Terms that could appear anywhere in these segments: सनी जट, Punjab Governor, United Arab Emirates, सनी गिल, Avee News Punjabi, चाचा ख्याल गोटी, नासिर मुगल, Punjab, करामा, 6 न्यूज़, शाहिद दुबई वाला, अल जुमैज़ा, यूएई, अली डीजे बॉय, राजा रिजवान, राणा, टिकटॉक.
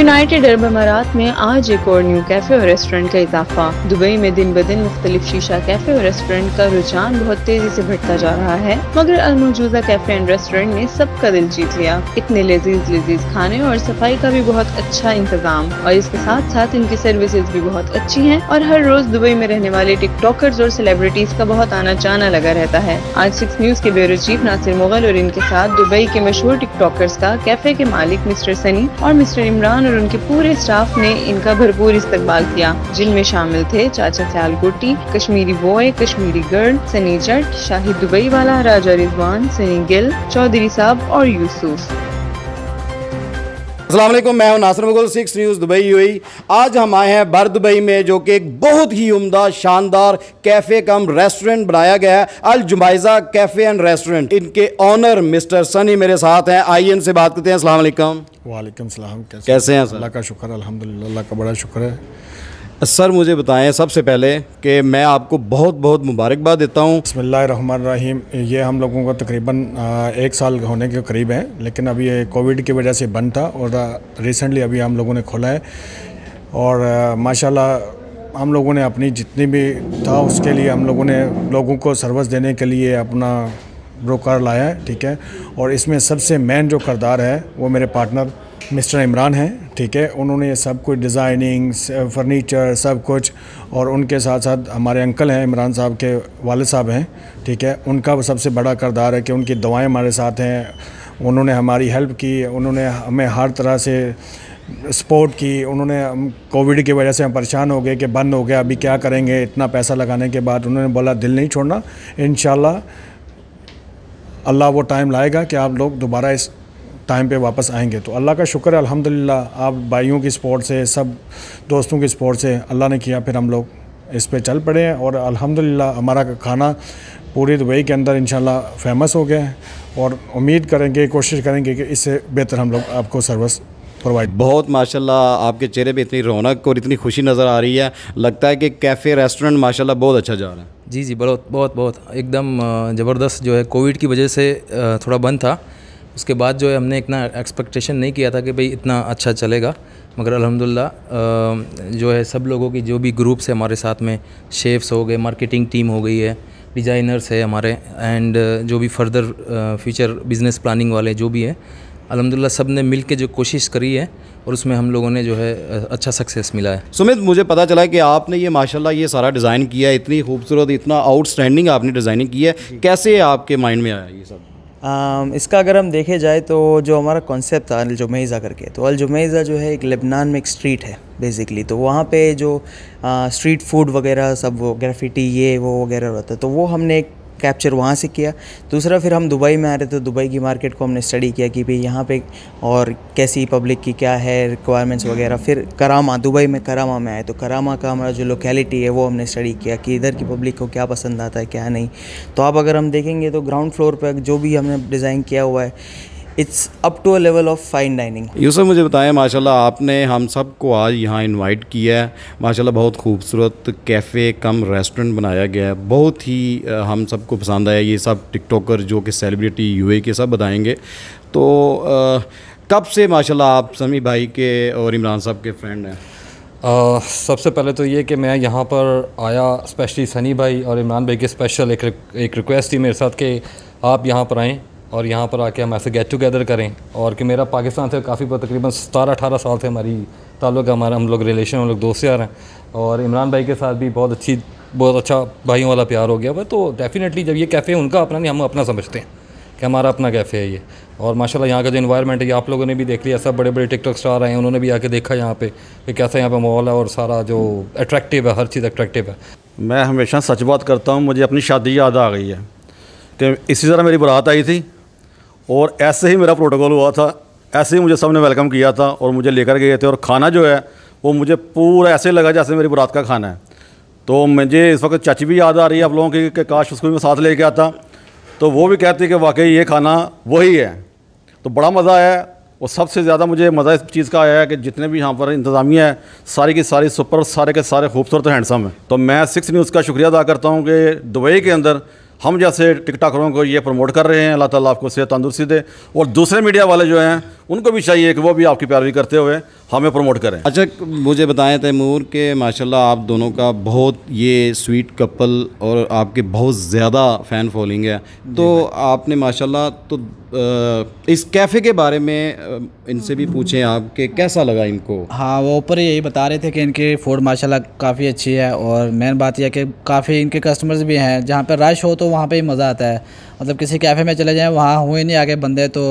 United Arab अमीरात में आज एक और न्यू कैफे और रेस्टोरेंट का इजाफा। दुबई में दिन ब दिन मुख्तलिफ शीशा कैफे और रेस्टोरेंट का रुझान बहुत तेजी से बढ़ता जा रहा है, मगर अल मौजूदा कैफे एंड रेस्टोरेंट ने सबका दिल जीत लिया। इतने लजीज खाने और सफाई का भी बहुत अच्छा इंतजाम और इसके साथ साथ इनकी सर्विसेज भी बहुत अच्छी है और हर रोज दुबई में रहने वाले टिकटॉकर्स और सेलिब्रिटीज का बहुत आना जाना लगा रहता है। आज 6 न्यूज़ के ब्यूरो चीफ नासिर मुगल और इनके साथ दुबई के मशहूर टिकटॉकर्स का कैफे के मालिक मिस्टर सनी और मिस्टर इमरान और उनके पूरे स्टाफ ने इनका भरपूर इस्तकबाल किया, जिनमें शामिल थे चाचा ख्याल गोटी, Kashmiri boy, Kashmiri girl, सनी जट, शाहिद दुबई वाला, राजा रिजवान, सनी गिल, चौधरी साहब और यूसुफ। अस्सलाम वालेकुम, मैं हूं नासिर मुगल, 6 न्यूज़ Dubai यूएई। आज हम आए हैं बर दुबई में, जो कि एक बहुत ही उम्दा शानदार कैफ़े कम रेस्टोरेंट बनाया गया है, अल जुमैज़ा cafe and restaurant. इनके ऑनर मिस्टर सनी मेरे साथ हैं, आइए इनसे बात करते हैं। अस्सलाम वालेकुम। वालेकुम सलाम, कैसे हैं सर? अल्लाह का शुक्र, अल्हम्दुलिल्लाह, अल्लाह का बड़ा शुक्र है। सर मुझे बताएं सबसे पहले कि मैं आपको बहुत बहुत मुबारकबाद देता हूँ। बिस्मिल्लाह रहमान रहीम। ये हम लोगों का तकरीबन 1 साल होने के करीब है, लेकिन अभी ये कोविड की वजह से बंद था और रिसेंटली अभी हम लोगों ने खोला है और माशाल्लाह हम लोगों ने अपनी जितनी भी था उसके लिए हम लोगों ने लोगों को सर्विस देने के लिए अपना ब्रोकर लाया है, ठीक है। और इसमें सबसे मेन जो किरदार है वो मेरे पार्टनर मिस्टर इमरान हैं, ठीक है। उन्होंने ये सब कुछ डिज़ाइनिंग, फर्नीचर, सब कुछ, और उनके साथ साथ हमारे अंकल हैं, इमरान साहब के वाले साहब हैं, ठीक है। उनका सबसे बड़ा किरदार है कि उनकी दुआएं हमारे साथ हैं, उन्होंने हमारी हेल्प की, उन्होंने हमें हर तरह से सपोर्ट की। उन्होंने कोविड की वजह से हम परेशान हो गए कि बंद हो गया, अभी क्या करेंगे इतना पैसा लगाने के बाद। उन्होंने बोला दिल नहीं छोड़ना, इंशाल्लाह अल्लाह वो टाइम लाएगा कि आप लोग दोबारा इस टाइम पे वापस आएंगे। तो अल्लाह का शुक्र है अल्हम्दुलिल्लाह, आप भाइयों की सपोर्ट से, सब दोस्तों की सपोर्ट से अल्लाह ने किया, फिर हम लोग इस पे चल पड़े हैं और अल्हम्दुलिल्लाह हमारा खाना पूरी दुबई के अंदर इंशाल्लाह फेमस हो गया है और उम्मीद करेंगे, कोशिश करेंगे कि इससे बेहतर हम लोग आपको सर्विस प्रोवाइड। बहुत माशाल्लाह आपके चेहरे पे इतनी रौनक और इतनी खुशी नज़र आ रही है, लगता है कि कैफ़े रेस्टोरेंट माशाल्लाह बहुत अच्छा जा रहा है। जी जी, बहुत एकदम ज़बरदस्त। जो है कोविड की वजह से थोड़ा बंद था, उसके बाद जो है हमने इतना एक्सपेक्टेशन नहीं किया था कि भाई इतना अच्छा चलेगा, मगर अल्हम्दुलिल्लाह जो है सब लोगों की जो भी ग्रुप्स है हमारे साथ में, शेफ्स हो गए, मार्केटिंग टीम हो गई है, डिज़ाइनर्स है हमारे, एंड जो भी फर्दर फ्यूचर बिज़नेस प्लानिंग वाले जो भी है, अलहमदुलिल्लाह सब ने मिल के जो कोशिश करी है और उसमें हम लोगों ने जो है अच्छा सक्सेस मिला है। सुमित, मुझे पता चला है कि आपने ये माशाल्लाह ये सारा डिज़ाइन किया है, इतनी खूबसूरत, इतना आउटस्टैंडिंग आपने डिज़ाइनिंग की है, कैसे आपके माइंड में आया ये सब? इसका अगर हम देखे जाए तो जो हमारा कॉन्सेप्ट था अल जुमैज़ा करके, तो अल जुमैज़ा जो है एक लेबनान में एक स्ट्रीट है बेसिकली, तो वहाँ पे जो स्ट्रीट फूड वगैरह सब, वो ग्रेफिटी ये वो वगैरह रहता है, तो वो हमने एक कैप्चर वहाँ से किया। दूसरा फिर हम दुबई में आ रहे थे, दुबई की मार्केट को हमने स्टडी किया कि भाई यहाँ पे और कैसी पब्लिक की क्या है रिक्वायरमेंट्स वगैरह। फिर करामा, दुबई में करामा में आए तो करामा का हमारा जो लोकेलिटी है वो हमने स्टडी किया कि इधर की पब्लिक को क्या पसंद आता है क्या नहीं। तो आप अगर हम देखेंगे तो ग्राउंड फ्लोर पर जो भी हमने डिज़ाइन किया हुआ है, it's up to a level of fine dining. Yusuf मुझे बताएं, माशाल्लाह आपने हम सबको आज यहाँ इनवाइट किया है, माशाल्लाह बहुत खूबसूरत कैफ़े कम रेस्टोरेंट बनाया गया है, बहुत ही हम सबको पसंद आया। ये सब टिकटॉकर जो कि सेलिब्रिटी यूए के सब बताएंगे। तो कब से माशाल्लाह आप समी भाई के और इमरान साहब के फ्रेंड हैं? सबसे पहले तो ये कि मैं यहाँ पर आया स्पेशली सनी भाई और इमरान भाई के स्पेशल एक रिक्वेस्ट थी मेरे साथ कि आप यहाँ पर आएँ और यहाँ पर आके हम ऐसे गेट टुगेदर करें, और कि मेरा पाकिस्तान से काफ़ी तकरीबन 17-18 साल से हमारी ताल्लुक, हमारा हम लोग रिलेशन, हम लोग दोस्त यार हैं, और इमरान भाई के साथ भी बहुत अच्छा भाइयों वाला प्यार हो गया। तो डेफ़िनेटली जब ये कैफ़े उनका अपना नहीं, हम अपना समझते हैं कि हमारा अपना कैफ़े है ये। और माशाल्लाह यहाँ का जो एनवायरनमेंट है ये आप लोगों ने भी देख लिया, सब बड़े बड़े टिकटॉक स्टार आए हैं, उन्होंने भी आके देखा यहाँ पे कि कैसा यहाँ पे माहौल है और सारा जो अट्रैक्टिव है, हर चीज़ अट्रैक्टिव है। मैं हमेशा सच बात करता हूँ, मुझे अपनी शादी याद आ गई है कि इसी तरह मेरी बारात आई थी और ऐसे ही मेरा प्रोटोकॉल हुआ था, ऐसे ही मुझे सब ने वेलकम किया था और मुझे लेकर गए थे, और खाना जो है वो मुझे पूरा ऐसे लगा जैसे मेरी बारात का खाना है। तो मुझे इस वक्त चाची भी याद आ रही है आप लोगों की कि काश उसको भी मैं साथ ले गया था, तो वो भी कहती है कि वाकई ये खाना वही है। तो बड़ा मज़ा आया, और सबसे ज़्यादा मुझे मज़ा इस चीज़ का आया है कि जितने भी यहाँ पर इंतज़ामिया है सारी की सारी सुपर, सारे के सारे खूबसूरत हैंडसम है। तो मैं 6 न्यूज़ का शुक्रिया अदा करता हूँ कि दुबई के अंदर हम जैसे टिकटॉकरों को ये प्रमोट कर रहे हैं। अल्लाह ताला आपको सेहत तंदुरुस्ती दे, और दूसरे मीडिया वाले जो हैं उनको भी चाहिए कि वो भी आपकी पैरवी करते हुए हमें प्रमोट करें। अच्छा मुझे बताएं तैमूर के माशाल्लाह आप दोनों का बहुत ये स्वीट कपल और आपके बहुत ज़्यादा फ़ैन फॉलोइंग है, तो आपने माशाल्लाह तो इस कैफ़े के बारे में इनसे भी पूछें आपके कैसा लगा इनको। हाँ वो ऊपर यही बता रहे थे कि इनके फूड माशाल्लाह काफ़ी अच्छी है, और मेन बात यह कि काफ़ी इनके कस्टमर्स भी हैं। जहाँ पर रश हो तो वहाँ पर ही मज़ा आता है, मतलब किसी कैफ़े में चले जाएँ वहाँ हुए नहीं आगे बंदे तो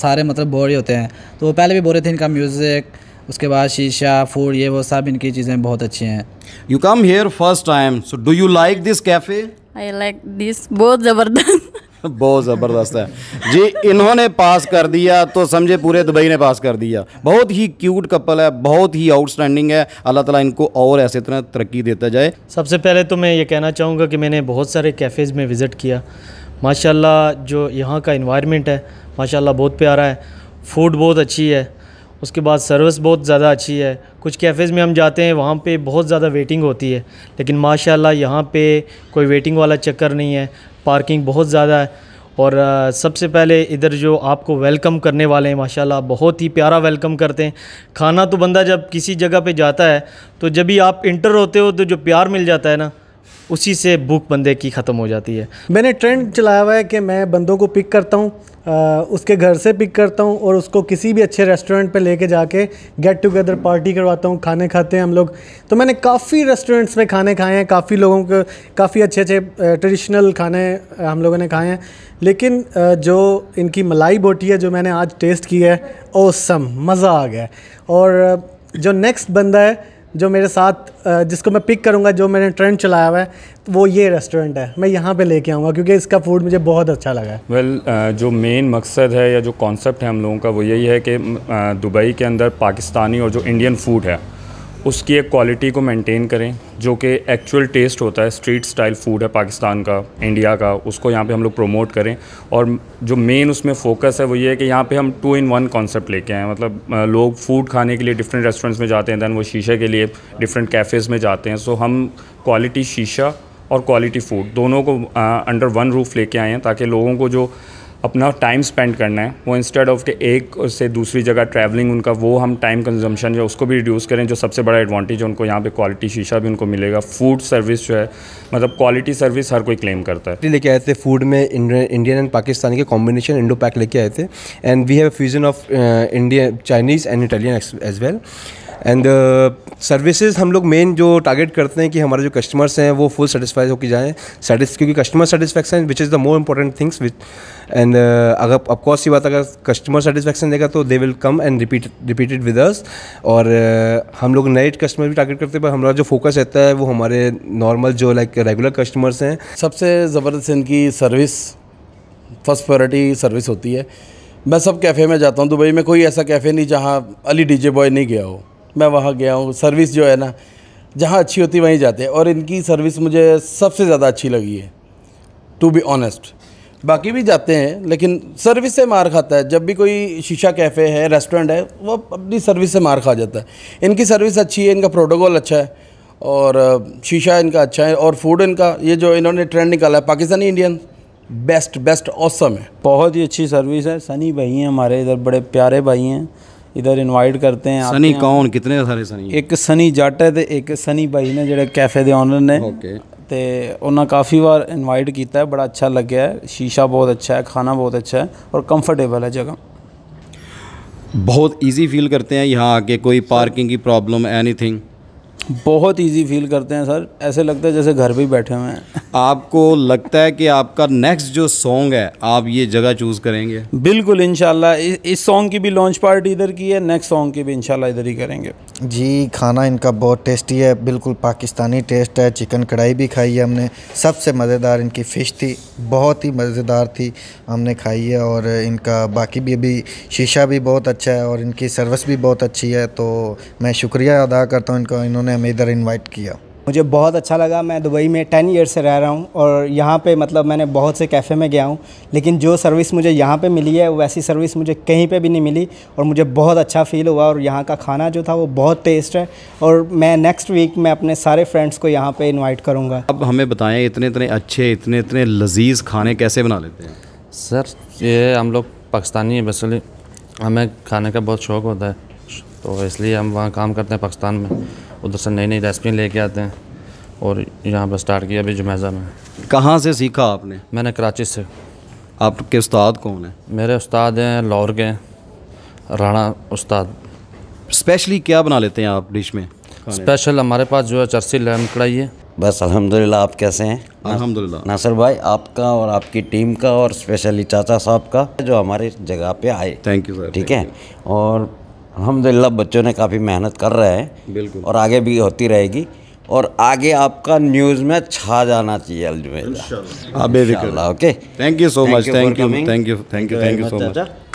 सारे मतलब बोर ही होते हैं। तो वो पहले भी बोल रहे थे इनका म्यूज़िक, उसके बाद शीशा, फूड, ये वो सब इनकी चीज़ें बहुत अच्छी हैं। You come here first time, so do you like this cafe? I like this, बहुत ज़बरदस्त बहुत ज़बरदस्त है जी। इन्होंने पास कर दिया तो समझे पूरे दुबई ने पास कर दिया। बहुत ही क्यूट कपल है, बहुत ही आउटस्टैंडिंग है। अल्लाह ताला इनको और ऐसे तरह तरक्की देता जाए। सबसे पहले तो मैं ये कहना चाहूँगा कि मैंने बहुत सारे कैफ़ेज़ में विज़िट किया, माशाल्लाह जो यहाँ का इन्वायरमेंट है माशाल्लाह बहुत प्यारा है, फ़ूड बहुत अच्छी है, उसके बाद सर्विस बहुत ज़्यादा अच्छी है। कुछ कैफ़ेज़ में हम जाते हैं वहाँ पे बहुत ज़्यादा वेटिंग होती है, लेकिन माशाल्लाह यहाँ पे कोई वेटिंग वाला चक्कर नहीं है, पार्किंग बहुत ज़्यादा है। और सबसे पहले इधर जो आपको वेलकम करने वाले हैं माशाल्लाह बहुत ही प्यारा वेलकम करते हैं। खाना तो बंदा जब किसी जगह पर जाता है तो जब भी आप इंटर होते हो तो जो प्यार मिल जाता है ना, उसी से भूख बंदे की ख़त्म हो जाती है। मैंने ट्रेंड चलाया हुआ है कि मैं बंदों को पिक करता हूँ, उसके घर से पिक करता हूँ और उसको किसी भी अच्छे रेस्टोरेंट पे लेके जाके गेट टुगेदर पार्टी करवाता हूँ, खाने खाते हैं हम लोग। तो मैंने काफ़ी रेस्टोरेंट्स में खाने खाए हैं, काफ़ी लोगों को काफ़ी अच्छे अच्छे ट्रेडिशनल खाने हम लोगों ने खाए हैं, लेकिन जो इनकी मलाई बोटी है जो मैंने आज टेस्ट की है, ऑसम, मज़ा आ गया। और जो नेक्स्ट बंदा है जो मेरे साथ जिसको मैं पिक करूंगा, जो मैंने ट्रेंड चलाया हुआ है वो ये रेस्टोरेंट है, मैं यहाँ पे लेके आऊँगा क्योंकि इसका फूड मुझे बहुत अच्छा लगा है। वेल जो मेन मकसद है या जो कॉन्सेप्ट है हम लोगों का वो यही है कि दुबई के अंदर पाकिस्तानी और जो इंडियन फूड है उसकी एक क्वालिटी को मेंटेन करें, जो कि एक्चुअल टेस्ट होता है, स्ट्रीट स्टाइल फूड है पाकिस्तान का, इंडिया का, उसको यहाँ पे हम लोग प्रमोट करें। और जो मेन उसमें फोकस है वो ये है कि यहाँ पे हम 2-in-1 कॉन्सेप्ट लेके आए, मतलब लोग फूड खाने के लिए डिफरेंट रेस्टोरेंट्स में जाते हैं, दैन वो शीशे के लिए डिफरेंट कैफ़ेज़ में जाते हैं। सो हम क्वालिटी शीशा और क्वालिटी फूड दोनों को अंडर वन रूफ लेके आए हैं, ताकि लोगों को जो अपना टाइम स्पेंड करना है वो इंस्टेड ऑफ के एक से दूसरी जगह ट्रैवलिंग, उनका वो हम टाइम कंजम्पशन जो उसको भी रिड्यूस करें। जो सबसे बड़ा एडवांटेज है उनको यहाँ पे क्वालिटी शीशा भी उनको मिलेगा, फूड सर्विस जो है मतलब क्वालिटी सर्विस हर कोई क्लेम करता है। लेके आए थे फूड में इंडियन एंड पाकिस्तानी के कॉम्बिनेशन इंडो पैक लेके आए थे, and we have fusion of Indian, Chinese and Italian as well. And services हम लोग मेन जो टारगेट करते हैं कि हमारे जो कस्टमर्स हैं वो फुल सेटिस्फाई होकर जाएँ, क्योंकि customer satisfaction which is the more important things which. And अगर ऑफकोर्स ये बात अगर कस्टमर सेटिस्फेक्शन देगा तो they will come and repeat it with us. और हम लोग नए कस्टमर भी टारगेट करते हैं, पर हमारा जो फोकस रहता है वो हमारे नॉर्मल जो लाइक रेगुलर कस्टमर्स हैं। सबसे ज़बरदस्त इनकी सर्विस, फर्स्ट प्रायोरिटी सर्विस होती है। मैं सब कैफ़े में जाता हूँ दुबई में, कोई ऐसा कैफ़े नहीं जहाँ अली डीजे बॉय नहीं गया हो, मैं वहाँ गया हूँ। सर्विस जो है ना जहाँ अच्छी होती वहीं जाते हैं, और इनकी सर्विस मुझे सबसे ज़्यादा अच्छी लगी है टू बी ऑनेस्ट। बाकी भी जाते हैं लेकिन सर्विस से मार खाता है, जब भी कोई शीशा कैफ़े है, रेस्टोरेंट है, वो अपनी सर्विस से मार खा जाता है। इनकी सर्विस अच्छी है, इनका प्रोटोकॉल अच्छा है, और शीशा इनका अच्छा है, और फूड इनका ये जो इन्होंने ट्रेंड निकाला है पाकिस्तानी इंडियन बेस्ट ऑसम है, बहुत ही अच्छी सर्विस है। सनी भाई हैं हमारे इधर, बड़े प्यारे भाई हैं, इधर इनवाइट करते हैं। सनी कौन, कितने सारे सनी? एक सनी जट है तो एक सनी भाई ने जेडे कैफे के ऑनर ने, तो उन्हें काफ़ी बार इनवाइट किया है, बड़ा अच्छा लगे है। शीशा बहुत अच्छा है, खाना बहुत अच्छा है, और कंफर्टेबल है जगह, बहुत इजी फील करते हैं यहाँ आके। कोई पार्किंग की प्रॉब्लम, एनीथिंग, बहुत इजी फील करते हैं सर, ऐसे लगता है जैसे घर पे ही बैठे हुए हैं। आपको लगता है कि आपका नेक्स्ट जो सॉन्ग है आप ये जगह चूज़ करेंगे? बिल्कुल इंशाल्लाह, इस सॉन्ग की भी लॉन्च पार्टी इधर की है, नेक्स्ट सॉन्ग की भी इंशाल्लाह इधर ही करेंगे जी। खाना इनका बहुत टेस्टी है, बिल्कुल पाकिस्तानी टेस्ट है। चिकन कढ़ाई भी खाई है हमने, सबसे मज़ेदार इनकी फ़िश थी, बहुत ही मज़ेदार थी, हमने खाई है। और इनका बाकी भी अभी शीशा भी बहुत अच्छा है, और इनकी सर्विस भी बहुत अच्छी है। तो मैं शुक्रिया अदा करता हूँ इनका, इन्होंने हमें इधर इन्वाइट किया। मुझे बहुत अच्छा लगा। मैं दुबई में 10 ईयर्स से रह रहा हूँ और यहाँ पे मतलब मैंने बहुत से कैफ़े में गया हूँ, लेकिन जो सर्विस मुझे यहाँ पे मिली है वैसी सर्विस मुझे कहीं पे भी नहीं मिली और मुझे बहुत अच्छा फ़ील हुआ। और यहाँ का खाना जो था वो बहुत टेस्ट है और मैं नेक्स्ट वीक में अपने सारे फ्रेंड्स को यहाँ पर इन्वाइट करूँगा। अब हमें बताएँ इतने अच्छे इतने लजीज़ खाने कैसे बना लेते हैं? सर ये हम लोग पाकिस्तानी है, बस हमें खाने का बहुत शौक़ होता है तो इसलिए हम वहाँ काम करते हैं पाकिस्तान में, उधर से नई नई रेसिपी लेके आते हैं और यहाँ पर स्टार्ट किया अभी जुमैज़ा में। कहाँ से सीखा आपने? मैंने कराची से। आपके उस्ताद कौन है? मेरे उस्ताद हैं लाहौर के राणा उस्ताद। स्पेशली क्या बना लेते हैं आप डिश में? स्पेशल हमारे पास जो है चरसी लैम कढ़ाई है। बस अल्हम्दुलिल्लाह। आप कैसे हैं? अल्हम्दुलिल्लाह। नासिर भाई आपका और आपकी टीम का और स्पेशली चाचा साहब का जो हमारी जगह पर आए। Thank you sir. ठीक है और अल्हम्दुलिल्लाह बच्चों ने काफ़ी मेहनत कर रहे हैं। बिल्कुल। और आगे भी होती रहेगी और आगे आपका न्यूज़ में छा जाना चाहिए अल जुमैज़ा। आप बेफिक्र। Okay thank you so much. Thank you so much.